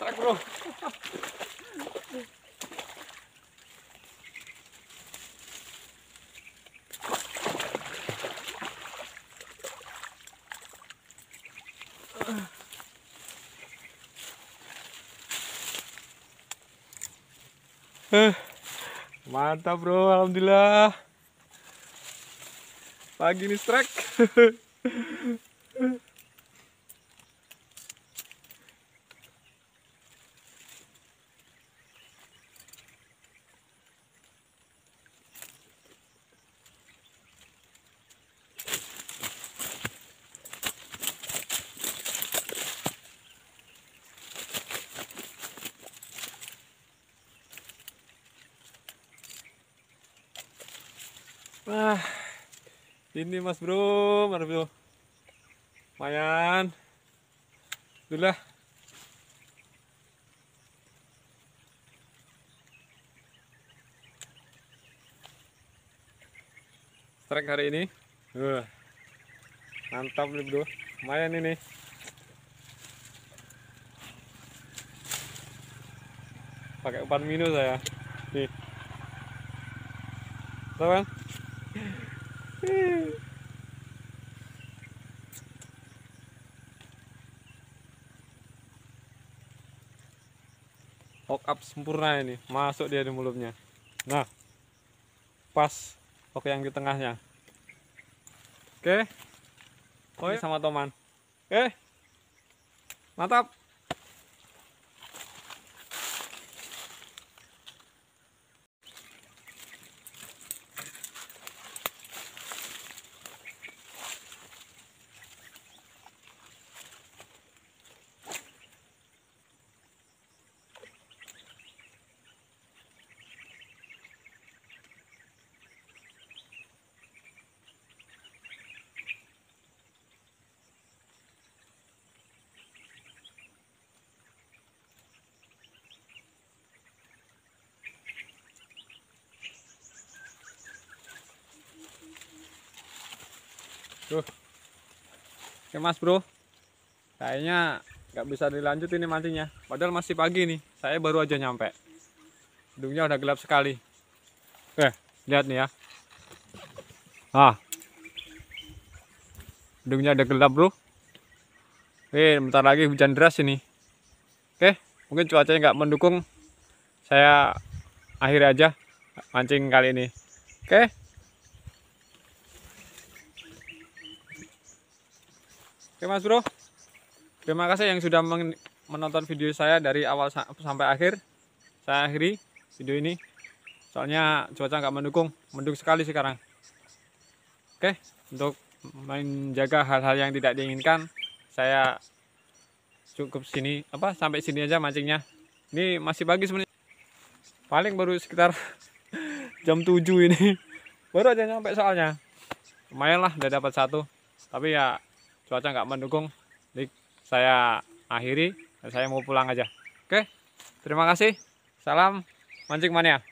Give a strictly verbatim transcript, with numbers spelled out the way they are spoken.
Trek bro. Mantap bro, alhamdulillah. Lagi nih strike. Nah, ini mas bro, mana bro? Lumayan, alhamdulillah. Strike hari ini, uh, mantap nih bro, lumayan ini. Pakai umpan minu saya, nih, teman. Hook up sempurna ini, masuk dia di mulutnya. Nah, pas hook yang di tengahnya. Oke, oke sama Toman. Oke, mantap. Duh. Oke mas bro, kayaknya nggak bisa dilanjut ini mancingnya. Padahal masih pagi nih, saya baru aja nyampe. Hidungnya udah gelap sekali. Eh, lihat nih ya. Ah, hidungnya udah gelap bro. Eh, bentar lagi hujan deras ini. Oke, mungkin cuacanya nggak mendukung. Saya akhiri aja mancing kali ini. Oke. Oke mas bro, terima kasih yang sudah menonton video saya dari awal sampai akhir. Saya akhiri video ini, soalnya cuaca nggak mendukung, mendung sekali sekarang. Oke, untuk menjaga hal-hal yang tidak diinginkan, saya cukup sini, apa sampai sini aja mancingnya. Ini masih pagi sebenarnya, paling baru sekitar jam tujuh ini, baru aja nyampe soalnya. Lumayan lah, udah dapat satu, tapi ya cuaca nggak mendukung, jadi saya akhiri dan saya mau pulang aja. Oke, terima kasih. Salam mancing mania.